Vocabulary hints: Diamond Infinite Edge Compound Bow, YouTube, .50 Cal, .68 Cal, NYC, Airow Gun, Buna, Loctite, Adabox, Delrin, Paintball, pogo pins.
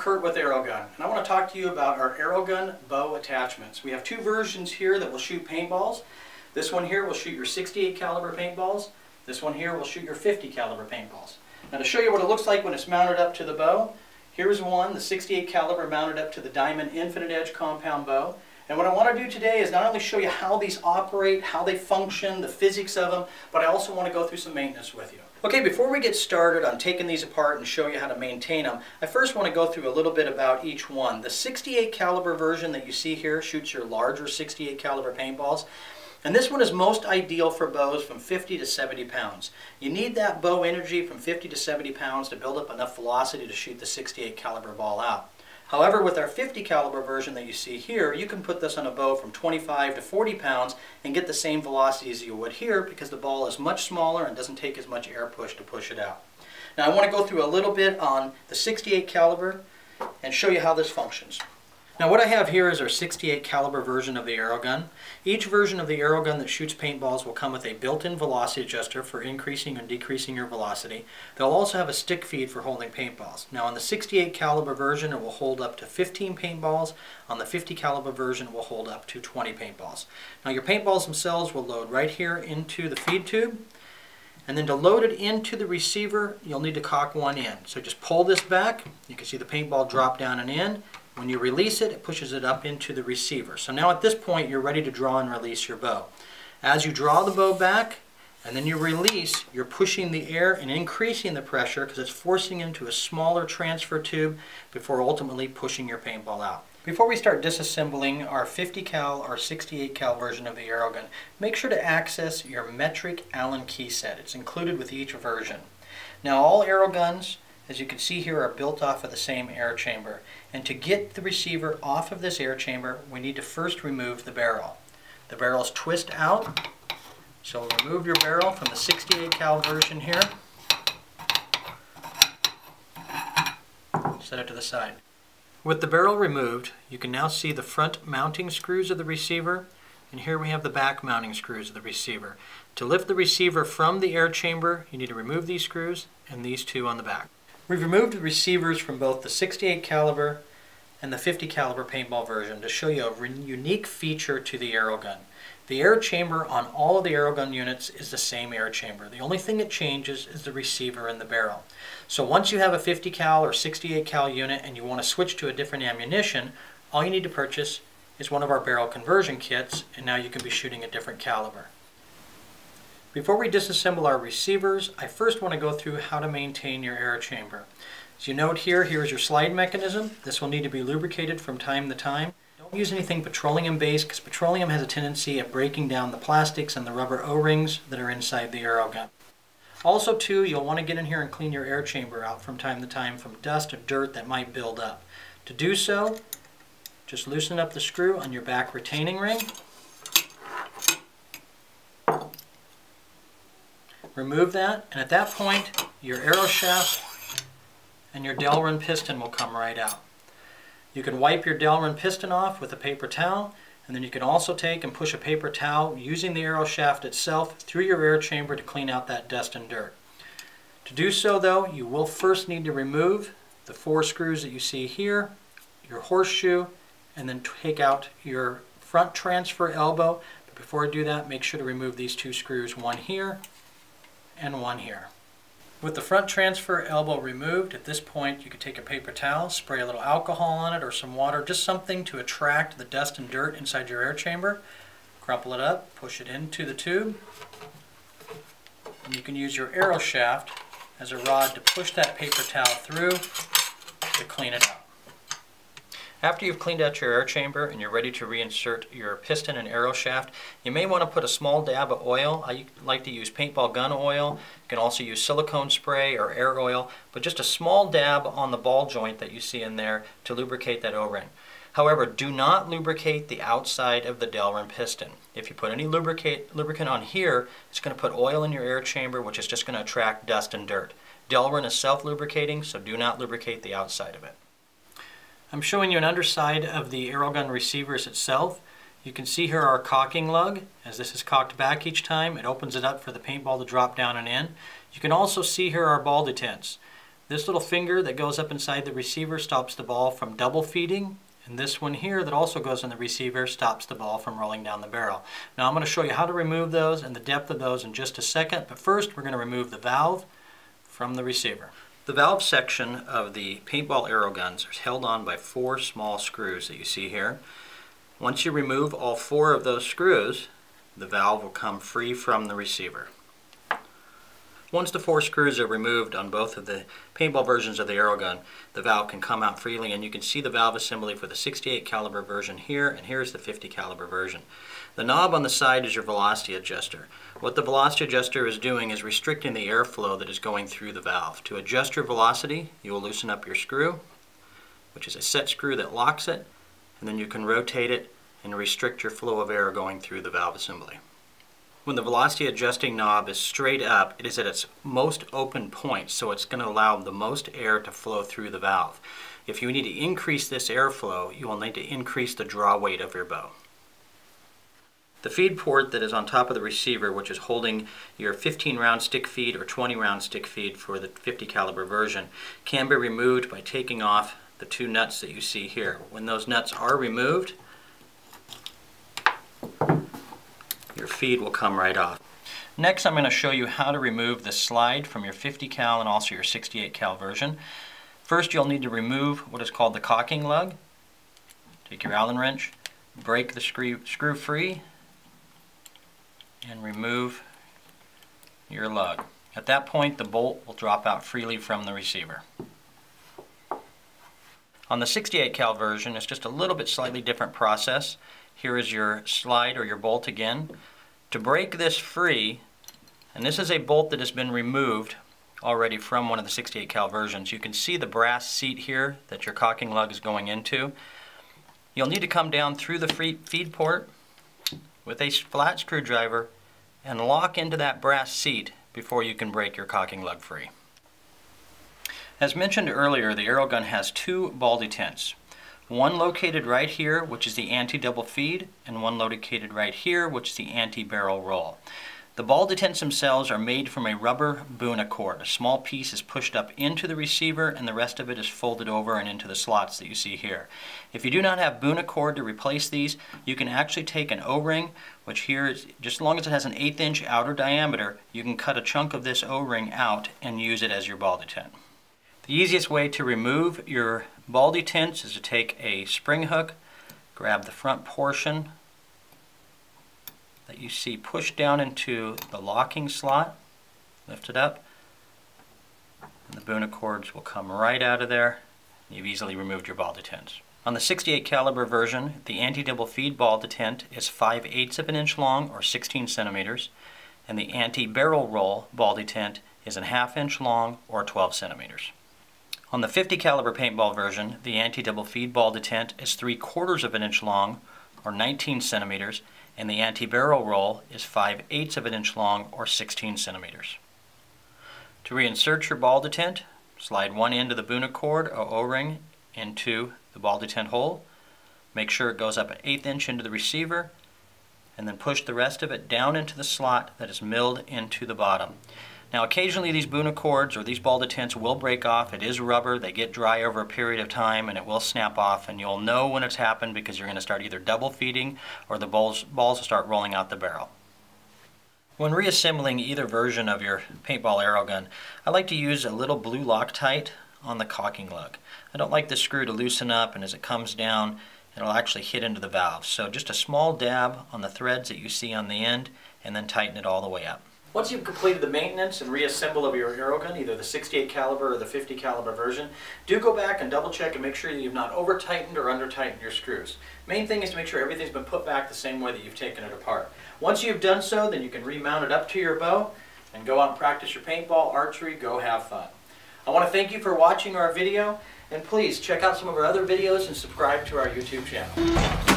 Kurt with Airow Gun, and I want to talk to you about our Airow Gun bow attachments. We have two versions here that will shoot paintballs. This one here will shoot your 68 caliber paintballs. This one here will shoot your 50 caliber paintballs. Now to show you what it looks like when it's mounted up to the bow, here's one, the 68 caliber mounted up to the Diamond Infinite Edge Compound Bow. And what I want to do today is not only show you how these operate, how they function, the physics of them, but I also want to go through some maintenance with you. Okay, before we get started on taking these apart and show you how to maintain them, I first want to go through a little bit about each one. The 68 caliber version that you see here shoots your larger 68 caliber paintballs. And this one is most ideal for bows from 50 to 70 pounds. You need that bow energy from 50 to 70 pounds to build up enough velocity to shoot the 68 caliber ball out. However, with our 50 caliber version that you see here, you can put this on a bow from 25 to 40 pounds and get the same velocity as you would here because the ball is much smaller and doesn't take as much air push to push it out. Now I want to go through a little bit on the 68 caliber and show you how this functions. Now what I have here is our 68 caliber version of the Airow Gun. Each version of the Airow Gun that shoots paintballs will come with a built-in velocity adjuster for increasing and decreasing your velocity. They'll also have a stick feed for holding paintballs. Now on the 68 caliber version it will hold up to 15 paintballs. On the 50 caliber version it will hold up to 20 paintballs. Now your paintballs themselves will load right here into the feed tube. And then to load it into the receiver you'll need to cock one end. So just pull this back. You can see the paintball drop down and in. When you release it, it pushes it up into the receiver. So now at this point, you're ready to draw and release your bow. As you draw the bow back and then you release, you're pushing the air and increasing the pressure because it's forcing into a smaller transfer tube before ultimately pushing your paintball out. Before we start disassembling our 50 cal or 68 cal version of the Airow Gun, make sure to access your metric Allen key set. It's included with each version. Now all Airow Guns, as you can see here, are built off of the same air chamber. And to get the receiver off of this air chamber, we need to first remove the barrel. The barrels twist out, so remove your barrel from the 68 cal version here. Set it to the side. With the barrel removed, you can now see the front mounting screws of the receiver, and here we have the back mounting screws of the receiver. To lift the receiver from the air chamber, you need to remove these screws and these two on the back. We've removed the receivers from both the 68 caliber and the 50 caliber paintball version to show you a unique feature to the Airow Gun. The air chamber on all of the Airow Gun units is the same air chamber. The only thing that changes is the receiver and the barrel. So once you have a 50 cal or 68 cal unit and you want to switch to a different ammunition, all you need to purchase is one of our barrel conversion kits, and now you can be shooting a different caliber. Before we disassemble our receivers, I first want to go through how to maintain your air chamber. As you note here, here is your slide mechanism. This will need to be lubricated from time to time. Don't use anything petroleum-based because petroleum has a tendency of breaking down the plastics and the rubber O-rings that are inside the Airow Gun. Also too, you'll want to get in here and clean your air chamber out from time to time from dust or dirt that might build up. To do so, just loosen up the screw on your back retaining ring. Remove that, and at that point your Airow shaft and your Delrin piston will come right out. You can wipe your Delrin piston off with a paper towel, and then you can also take and push a paper towel using the Airow shaft itself through your air chamber to clean out that dust and dirt. To do so though, you will first need to remove the four screws that you see here, your horseshoe, and then take out your front transfer elbow. But before I do that, make sure to remove these two screws, one here and one here. With the front transfer elbow removed, at this point you could take a paper towel, spray a little alcohol on it or some water, just something to attract the dust and dirt inside your air chamber. Crumple it up, push it into the tube, and you can use your Airow shaft as a rod to push that paper towel through to clean it out. After you've cleaned out your air chamber and you're ready to reinsert your piston and Airow shaft, you may want to put a small dab of oil. I like to use paintball gun oil. You can also use silicone spray or air oil, but just a small dab on the ball joint that you see in there to lubricate that O-ring. However, do not lubricate the outside of the Delrin piston. If you put any lubricant on here, it's going to put oil in your air chamber, which is just going to attract dust and dirt. Delrin is self-lubricating, so do not lubricate the outside of it. I'm showing you an underside of the Airow Gun receivers itself. You can see here our cocking lug. As this is cocked back each time, it opens it up for the paintball to drop down and in. You can also see here our ball detents. This little finger that goes up inside the receiver stops the ball from double feeding, and this one here that also goes in the receiver stops the ball from rolling down the barrel. Now I'm going to show you how to remove those and the depth of those in just a second, but first we're going to remove the valve from the receiver. The valve section of the paintball Airow guns is held on by four small screws that you see here. Once you remove all four of those screws, the valve will come free from the receiver. Once the four screws are removed on both of the paintball versions of the Airow gun, the valve can come out freely, and you can see the valve assembly for the 68 caliber version here, and here's the 50 caliber version. The knob on the side is your velocity adjuster. What the velocity adjuster is doing is restricting the airflow that is going through the valve. To adjust your velocity, you will loosen up your screw, which is a set screw that locks it, and then you can rotate it and restrict your flow of air going through the valve assembly. When the velocity adjusting knob is straight up, it is at its most open point, so it's going to allow the most air to flow through the valve. If you need to increase this airflow, you will need to increase the draw weight of your bow. The feed port that is on top of the receiver, which is holding your 15 round stick feed or 20 round stick feed for the 50 caliber version, can be removed by taking off the two nuts that you see here. When those nuts are removed, your feed will come right off. Next, I'm going to show you how to remove the slide from your 50 cal and also your 68 cal version. First, you'll need to remove what is called the caulking lug. Take your Allen wrench, break the screw free, and remove your lug. At that point, the bolt will drop out freely from the receiver. On the 68 cal version, it's just a little bit slightly different process. Here is your slide or your bolt again. To break this free, and this is a bolt that has been removed already from one of the 68 cal versions. You can see the brass seat here that your caulking lug is going into. You'll need to come down through the feed port with a flat screwdriver and lock into that brass seat before you can break your caulking lug free. As mentioned earlier, the Airow gun has two ball detents. One located right here, which is the anti-double feed, and one located right here, which is the anti-barrel roll. The ball detents themselves are made from a rubber Buna cord. A small piece is pushed up into the receiver, and the rest of it is folded over and into the slots that you see here. If you do not have Buna cord to replace these, you can actually take an O-ring, which here is, just as long as it has an 1/8 inch outer diameter, you can cut a chunk of this O-ring out and use it as your ball detent. The easiest way to remove your ball detents is to take a spring hook, grab the front portion that you see pushed down into the locking slot, lift it up, and the Buna cords will come right out of there. You've easily removed your ball detents. On the 68 caliber version, the anti-double feed ball detent is 5/8 of an inch long, or 16 centimeters, and the anti-barrel roll ball detent is 1/2 inch long, or 12 centimeters. On the 50 caliber paintball version, the anti-double feed ball detent is 3/4 of an inch long, or 19 centimeters, and the anti-barrel roll is 5/8 of an inch long, or 16 centimeters. To reinsert your ball detent, slide one end of the Buna cord or O-ring into the ball detent hole. Make sure it goes up 1/8 inch into the receiver, and then push the rest of it down into the slot that is milled into the bottom. Now, occasionally these Buna cords or these ball detents will break off. It is rubber, they get dry over a period of time, and it will snap off, and you'll know when it's happened because you're going to start either double feeding or the balls will start rolling out the barrel. When reassembling either version of your paintball Airow gun, I like to use a little blue Loctite on the caulking lug. I don't like this screw to loosen up, and as it comes down, it'll actually hit into the valve. So just a small dab on the threads that you see on the end, and then tighten it all the way up. Once you've completed the maintenance and reassemble of your Airow gun, either the 68 caliber or the 50 caliber version, do go back and double check and make sure that you've not over tightened or under tightened your screws. Main thing is to make sure everything's been put back the same way that you've taken it apart. Once you've done so, then you can remount it up to your bow and go out and practice your paintball, archery, go have fun. I want to thank you for watching our video, and please check out some of our other videos and subscribe to our YouTube channel.